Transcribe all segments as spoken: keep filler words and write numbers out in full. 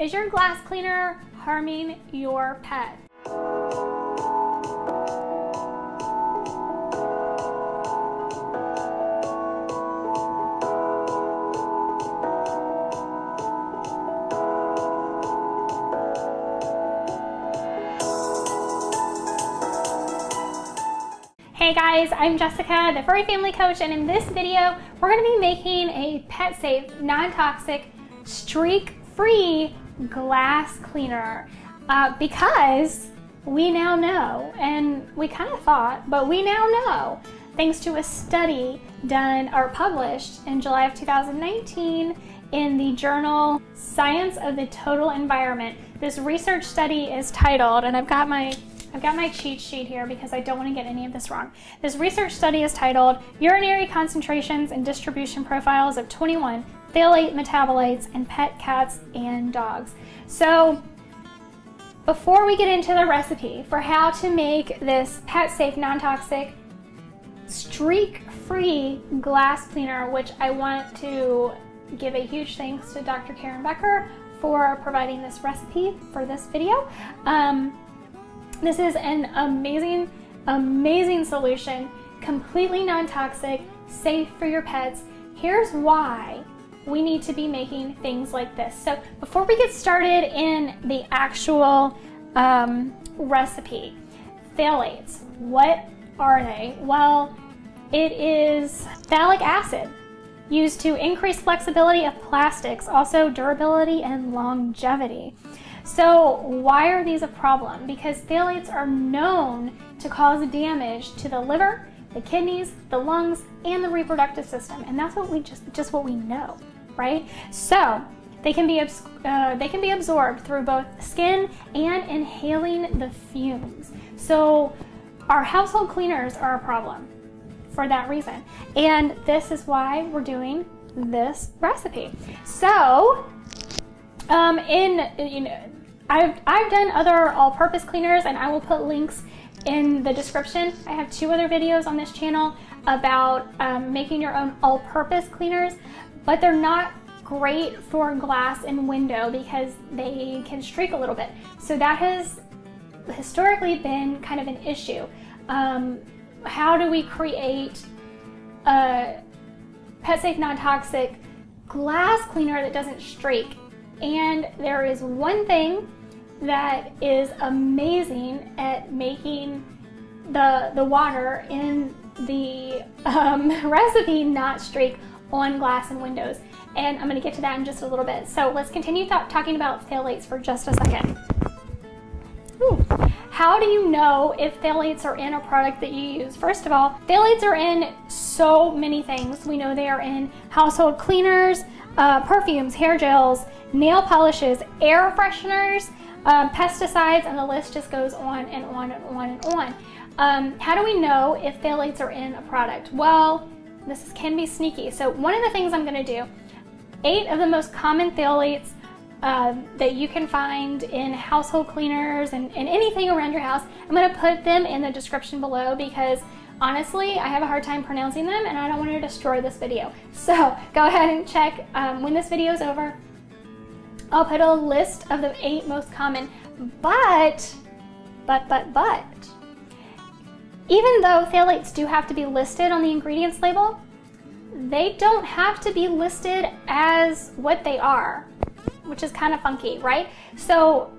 Is your glass cleaner harming your pet? Hey guys, I'm Jessica, the Furry Family Coach, and in this video, we're going to be making a pet-safe, non-toxic, streak-free glass cleaner uh, because we now know, and we kind of thought, but we now know, thanks to a study done or published in July of two thousand nineteen in the journal Science of the Total Environment. This research study is titled, and I've got my I've got my cheat sheet here because I don't want to get any of this wrong. This research study is titled Urinary Concentrations and Distribution Profiles of twenty-one Phthalate Metabolites in Pet Cats and Dogs. So before we get into the recipe for how to make this pet-safe, non-toxic, streak-free glass cleaner, which I want to give a huge thanks to Doctor Karen Becker for providing this recipe for this video. Um, This is an amazing, amazing solution, completely non-toxic, safe for your pets. Here's why we need to be making things like this. So before we get started in the actual um, recipe, phthalates, what are they? Well, it is phthalic acid used to increase flexibility of plastics, also durability and longevity. So why are these a problem? Because phthalates are known to cause damage to the liver, the kidneys, the lungs, and the reproductive system, and that's what we just just what we know, right? So they can be uh, they can be absorbed through both skin and inhaling the fumes. So our household cleaners are a problem for that reason, and this is why we're doing this recipe. So um, in you know. I've, I've done other all-purpose cleaners, and I will put links in the description. I have two other videos on this channel about um, making your own all-purpose cleaners, but they're not great for glass and window because they can streak a little bit. So that has historically been kind of an issue. Um, how do we create a pet-safe, non-toxic glass cleaner that doesn't streak? And there is one thing that is amazing at making the the water in the um, recipe not streak on glass and windows, and I'm going to get to that in just a little bit. So let's continue talking about phthalates for just a second. Ooh. How do you know if phthalates are in a product that you use? First of all, phthalates are in so many things. We know they are in household cleaners, uh, perfumes, hair gels, nail polishes, air fresheners, um, pesticides, and the list just goes on and on and on and on. Um, how do we know if phthalates are in a product? Well, this is, can be sneaky. So one of the things I'm going to do, eight of the most common phthalates uh, that you can find in household cleaners and, and anything around your house, I'm going to put them in the description below because honestly, I have a hard time pronouncing them and I don't want to destroy this video. So go ahead and check um, when this video is over. I'll put a list of the eight most common, but, but, but, but, even though phthalates do have to be listed on the ingredients label, they don't have to be listed as what they are, which is kind of funky, right? So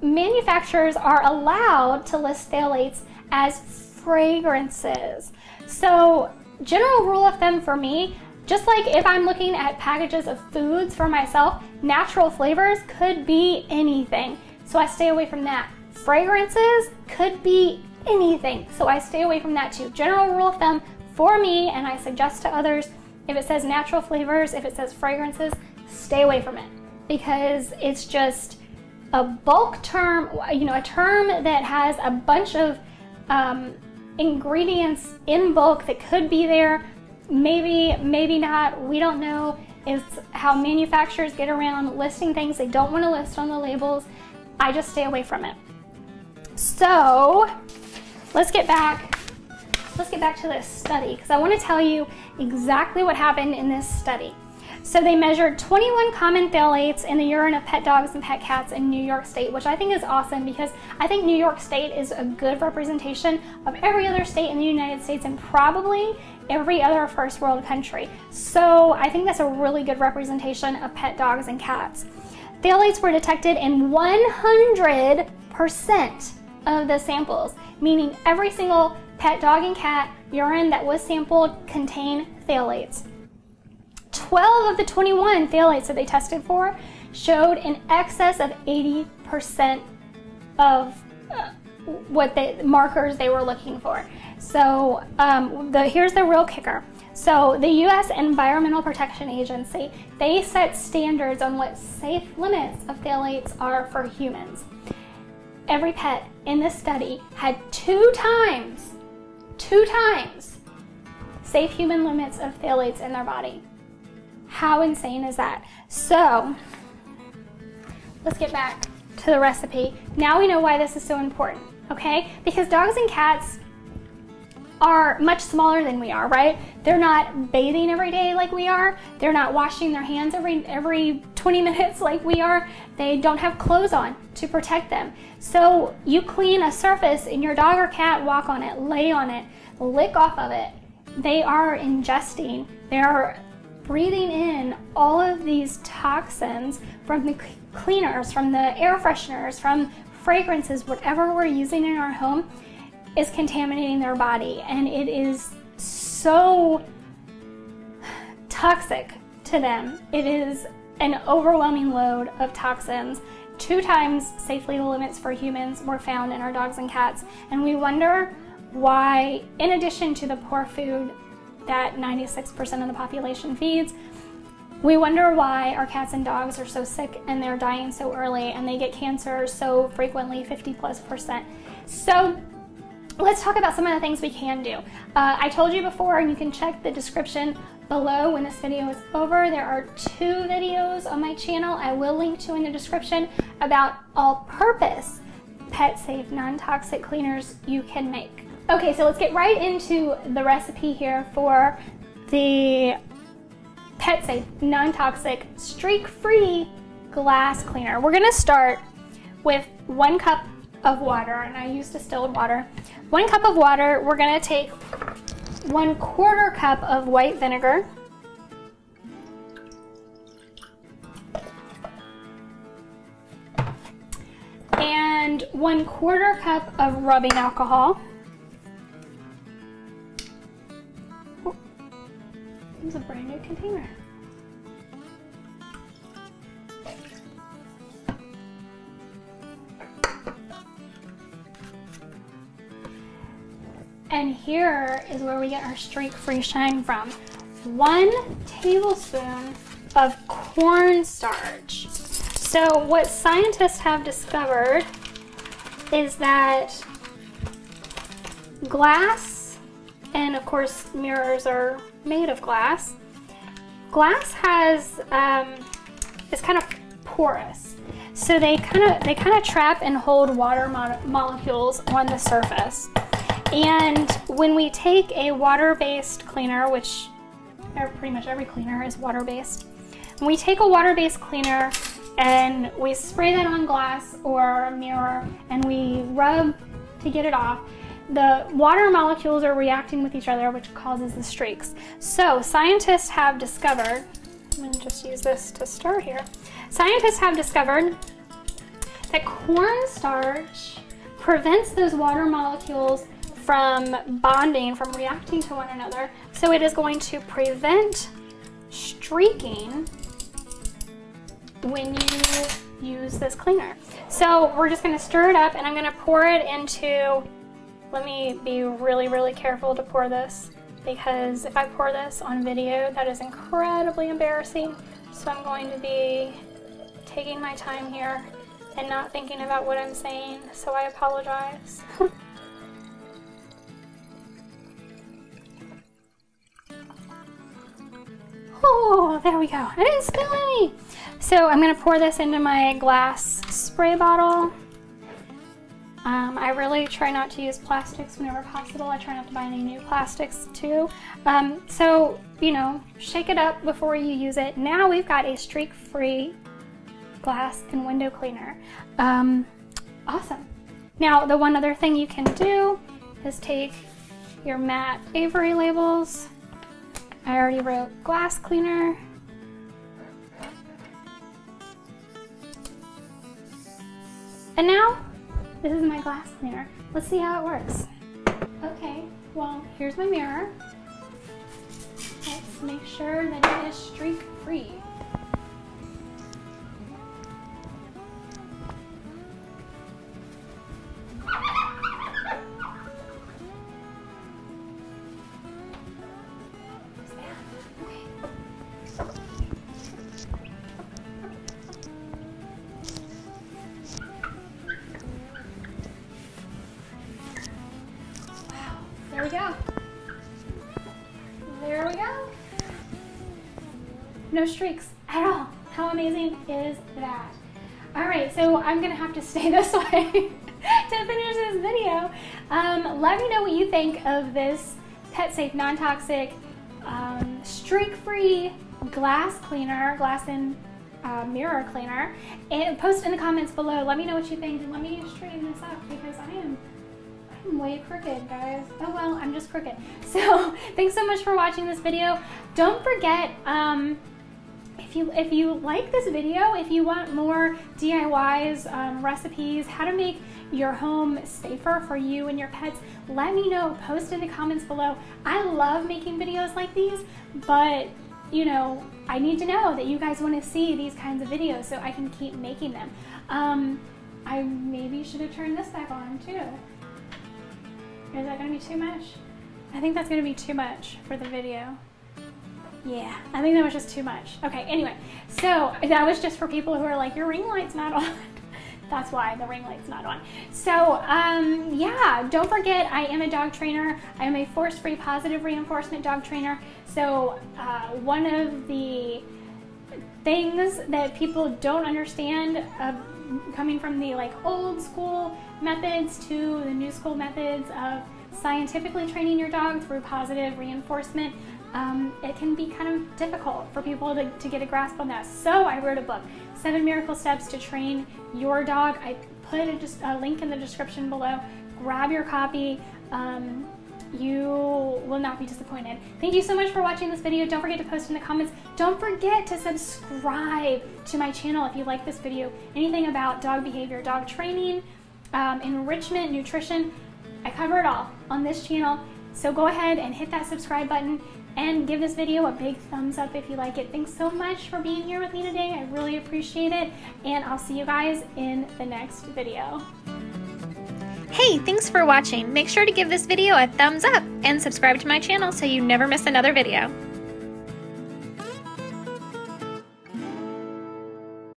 manufacturers are allowed to list phthalates as fragrances. So general rule of thumb for me, just like if I'm looking at packages of foods for myself, natural flavors could be anything, so I stay away from that. Fragrances could be anything, so I stay away from that too. General rule of thumb for me, and I suggest to others, if it says natural flavors, if it says fragrances, stay away from it because it's just a bulk term, you know, a term that has a bunch of um, ingredients in bulk that could be there. Maybe, maybe not, we don't know. It's how manufacturers get around listing things they don't want to list on the labels. I just stay away from it. So let's get back, let's get back to this study because I want to tell you exactly what happened in this study. So they measured twenty-one common phthalates in the urine of pet dogs and pet cats in New York State, which I think is awesome because I think New York State is a good representation of every other state in the United States and probably every other first world country. So I think that's a really good representation of pet dogs and cats. Phthalates were detected in one hundred percent of the samples, meaning every single pet dog and cat urine that was sampled contained phthalates. twelve of the twenty-one phthalates that they tested for showed in excess of eighty percent of uh, what the markers they were looking for. So um, the, here's the real kicker. So the U S Environmental Protection Agency, they set standards on what safe limits of phthalates are for humans. Every pet in this study had two times, two times, safe human limits of phthalates in their body. How insane is that? So, let's get back to the recipe. Now we know why this is so important, okay? Because dogs and cats are much smaller than we are, right? They're not bathing every day like we are. They're not washing their hands every every twenty minutes like we are. They don't have clothes on to protect them. So you clean a surface and your dog or cat walk on it, lay on it, lick off of it. They are ingesting, they are breathing in all of these toxins from the cleaners, from the air fresheners, from fragrances, whatever we're using in our home is contaminating their body, and it is so toxic to them. It is an overwhelming load of toxins. Two times safe legal limits for humans were found in our dogs and cats, and we wonder why, in addition to the poor food that ninety-six percent of the population feeds, we wonder why our cats and dogs are so sick and they're dying so early and they get cancer so frequently, fifty plus percent. So let's talk about some of the things we can do. Uh, I told you before, and you can check the description below when this video is over, there are two videos on my channel I will link to in the description about all-purpose pet-safe, non-toxic cleaners you can make. Okay, so let's get right into the recipe here for the pet-safe, non-toxic, streak-free glass cleaner. We're gonna start with one cup of water, and I use distilled water. One cup of water, we're gonna take one quarter cup of white vinegar, and one quarter cup of rubbing alcohol. Oh, it's a brand new container. And here is where we get our streak-free shine from. One tablespoon of cornstarch. So what scientists have discovered is that glass, and of course mirrors are made of glass, glass has, um, it's kind of porous. So they kind of, they kind of trap and hold water mo- molecules on the surface. And when we take a water-based cleaner, which pretty much every cleaner is water-based, when we take a water-based cleaner and we spray that on glass or a mirror and we rub to get it off, the water molecules are reacting with each other, which causes the streaks. So scientists have discovered, I'm going to just use this to stir here, scientists have discovered that cornstarch prevents those water molecules from bonding, from reacting to one another. So it is going to prevent streaking when you use this cleaner. So we're just gonna stir it up, and I'm gonna pour it into, let me be really, really careful to pour this, because if I pour this on video, that is incredibly embarrassing. So I'm going to be taking my time here and not thinking about what I'm saying, so I apologize. Oh, there we go. I didn't spill any. So I'm going to pour this into my glass spray bottle. Um, I really try not to use plastics whenever possible. I try not to buy any new plastics too. Um, so, you know, shake it up before you use it. Now we've got a streak-free glass and window cleaner. Um, awesome. Now, the one other thing you can do is take your matte Avery labels. I already wrote glass cleaner. And now, this is my glass cleaner. Let's see how it works. Okay, well, here's my mirror. Let's make sure that it is streak-free. There we go. There we go. No streaks at all. How amazing is that? All right, so I'm gonna have to stay this way to finish this video. Um, let me know what you think of this pet safe, non-toxic, um, streak-free glass cleaner, glass and uh, mirror cleaner. And post in the comments below. Let me know what you think. Let me straighten this up because I am way crooked, guys. Oh well, I'm just crooked. So thanks so much for watching this video. Don't forget, um, if you if you like this video, if you want more D I Ys, um, recipes, how to make your home safer for you and your pets, let me know. Post in the comments below. I love making videos like these, but you know, I need to know that you guys want to see these kinds of videos so I can keep making them. Um, I maybe should have turned this back on too. Is that gonna be too much? I think that's gonna be too much for the video. Yeah, I think that was just too much. Okay, anyway, so that was just for people who are like, your ring light's not on. That's why the ring light's not on. So um, yeah, don't forget, I am a dog trainer. I am a force-free positive reinforcement dog trainer. So uh, one of the things that people don't understand uh, coming from the like old school methods to the new school methods of scientifically training your dog through positive reinforcement, um, it can be kind of difficult for people to, to get a grasp on that. So I wrote a book, Seven Miracle Steps to Train Your Dog. I put a, just a link in the description below. Grab your copy. Um, you will not be disappointed. Thank you so much for watching this video. Don't forget to post in the comments. Don't forget to subscribe to my channel if you like this video. Anything about dog behavior, dog training, um, enrichment, nutrition, I cover it all on this channel. So go ahead and hit that subscribe button and give this video a big thumbs up if you like it. Thanks so much for being here with me today. I really appreciate it, and I'll see you guys in the next video. Hey, thanks for watching. Make sure to give this video a thumbs up and subscribe to my channel so you never miss another video.